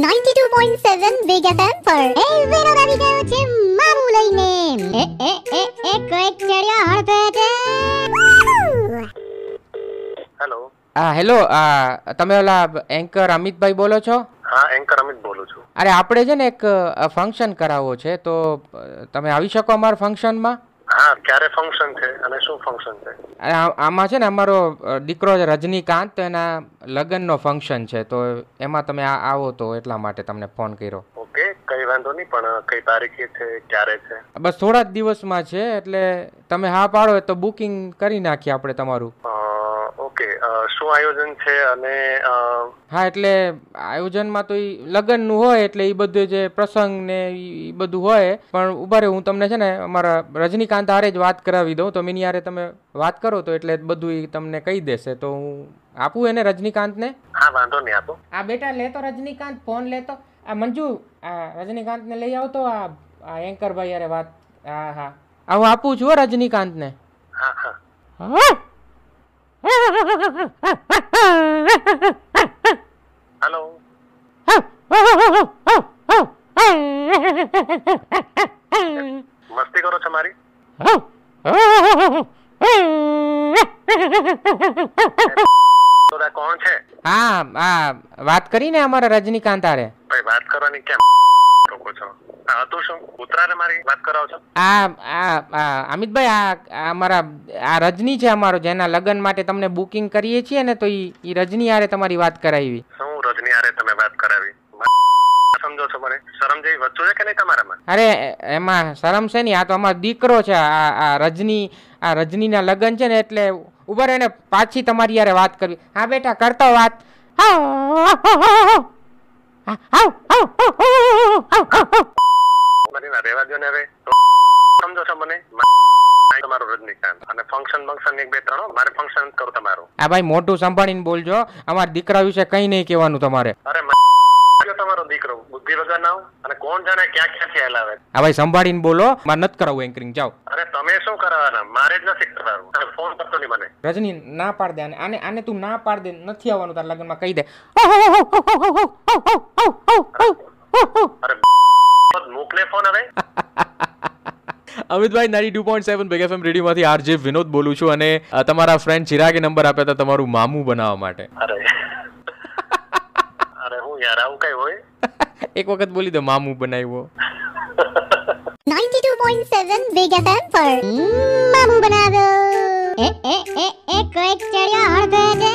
92.7 Big FM પર એ વિનોદ આવી ગયો છે મામુ લઈને એ કોઈક ચડિયા હળપેટે હેલો હા હેલો તમે ઓલા એન્કર અમિત ભાઈ બોલો છો? હા એન્કર અમિત બોલું છું. અરે આપણે છે ને એક ફંક્શન કરાવવો છે તો તમે આવી શકો અમાર ફંક્શન માં? હા ક્યારે ફંક્શન છે અને શું ફંક્શન છે? અરે આમાં છે ને અમારો દીકરો રજનીકાંત એના લગ્નનો ફંક્શન છે તો એમાં તમે આવો તો એટલા માટે તમને ફોન કર્યો. ઓકે કઈ વાંધો નહીં પણ કઈ તારીખે છે ક્યારે છે? બસ થોડા જ દિવસમાં છે એટલે તમે હા પાડો તો બુકિંગ કરી નાખીએ આપણે તમારું. ઓકે શું આયોજન છે? અને હા એટલે આયોજનમાં તો ઈ લગ્નનું હોય એટલે ઈ બધું જે પ્રસંગ ને ઈ બધું હોય પણ ઉભા રે હું તમને છે ને અમારા રજનીકાંત હારે જ વાત કરાવી દઉં તો મિની હારે તમે વાત કરો તો એટલે બધું ઈ તમને કહી દેશે તો હું આપું એને રજનીકાંતને? હા વાંધો નહીં આપો. આ બેટા લેતો રજનીકાંત ફોન લેતો આ મંજુ આ રજનીકાંતને લઈ આવતો આ એન્કર ભાઈ હારે વાત. હા હા આ હું આપું છું રજનીકાંતને. હા હા હા हेलो मस्ती करो तुम्हारी तोरा कौन छे? हां बात करी ने हमारा रजनीकांत आ रे भाई बात करवानी क्या रोको छो? हां तो શું ઉતરાને મારી વાત કરાવ છો? અમિત ભાઈ અમારા આ રજની છે અમારો જેના લગન માટે તમને બુકિંગ કરીએ છીએ ને તો ઈ રજની આરે તમારી વાત કરાવી. શું રજની આરે તમે વાત કરાવી? સમજો છો મને શરમ જેવી વસ્તુ છે કે નહીં તમારામાં? અરે એમાં શરમ છે નહીં આ તો અમારો દીકરો છે આ રજની આ રજનીના લગન છે ને એટલે ઉભર એને પાછી તમારી આરે વાત કરવી. હા બેટા કરતો વાત. રજની ના પાડ દે આને આને તું ના પાડ દે નથી આવવાનું તારા લગ્ન માં કહી દે. અમિત ભાઈ 92.7 Big FM રેડિયો માંથી RJ વિનોદ બોલું છું અને તમારા ફ્રેન્ડ ચિરાગે નંબર આપ્યા હતા તમારું મામું બનાવવા માટે. અરે હું યાર આવું કઈ હોય? એક વખત બોલી દો મામું બનાવ્યો. 92.7 Big FM પર મામું બનાવ્યો એ કોઈક ચડિયા હળગે